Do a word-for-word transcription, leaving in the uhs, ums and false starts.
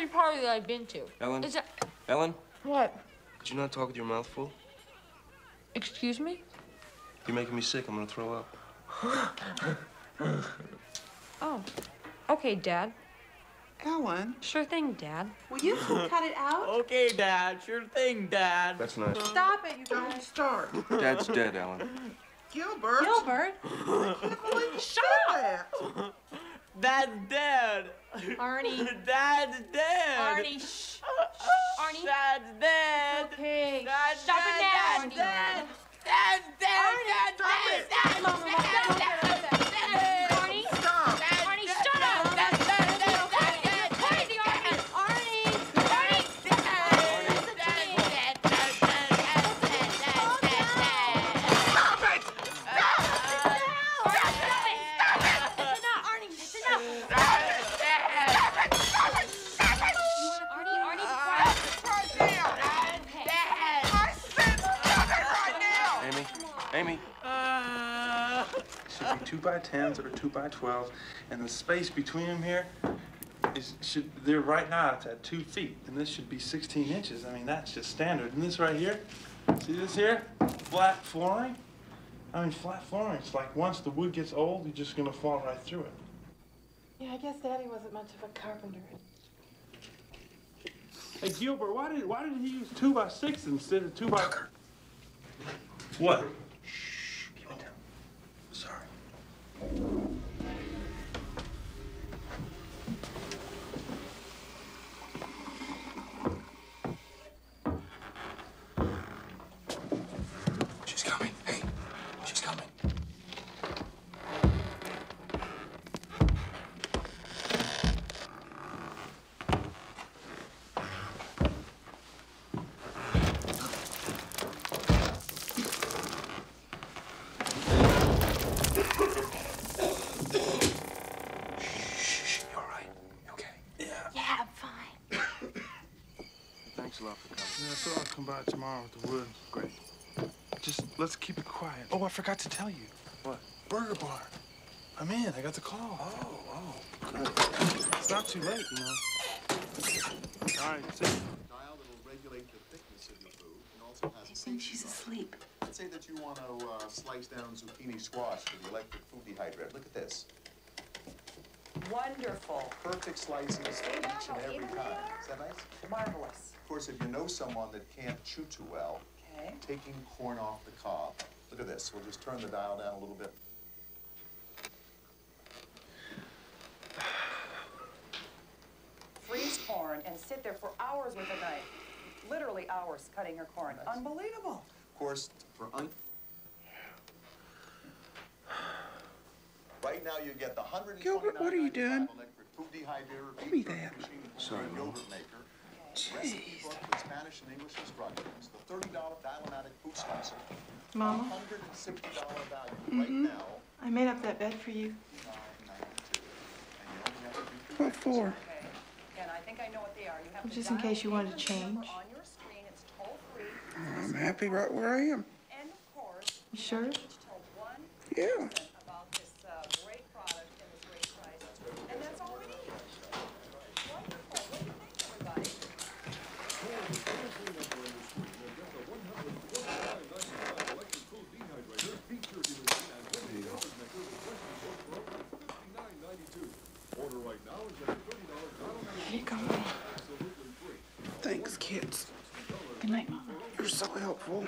every party that I've been to. Ellen? Is that... Ellen? What? Did you not talk with your mouth full? Excuse me? You're making me sick. I'm gonna throw up. Oh. Okay, Dad. Ellen? Sure thing, Dad. Will you cut it out? Okay, Dad. Sure thing, Dad. That's nice. Stop it, you guys. Don't start. Dad's dead, Ellen. Gilbert. Gilbert? I can't believe you said that. Dad's dead. Arnie. Dad's dead. Arnie. Shh. Arnie. Dad's dead. Okay. Dad's Stop dead. It, Dad. Dad's dead. Dad's dead. Dad's dead. Dad's dead. Dad's dead. Dad's dead. two by tens that are two by twelves, and the space between them here is, should, they're right now, it's at two feet, and this should be sixteen inches. I mean, that's just standard. And this right here, see this here? Flat flooring. I mean, flat flooring, it's like once the wood gets old, you're just gonna fall right through it. Yeah, I guess Daddy wasn't much of a carpenter. Hey, Gilbert, why did, why did he use two by six instead of two by... Tucker. What? She's coming. Hey, she's coming. Tomorrow with the wood. Great. Just let's keep it quiet. Oh, I forgot to tell you. What? Burger Bar. I'm in. I got the call. Oh, oh. Good. It's not too late, you know. All right, see. Dial that will regulate the thickness of your food and also has. You think she's asleep? Let's say that you want to uh, slice down zucchini squash for the electric food dehydrator. Look at this. Wonderful. Perfect slices for each and every time. Is that nice? Marvelous. Of course, if you know someone that can't chew too well, okay. Taking corn off the cob. Look at this. We'll just turn the dial down a little bit. Freeze corn and sit there for hours with a knife. Literally hours cutting your corn. Nice. Unbelievable. Of course, for un... Right now, you get the one hundred twenty-nine. Gilbert, what are you doing? Give me that. Sorry, Mom. Jeez. Mama? Mm-hmm. I made up that bed for you. What for? Well, just in case you wanted to change. I'm happy right where I am. You sure? Yeah. Here you go. Thanks, kids. Good night, Mom. You're so helpful.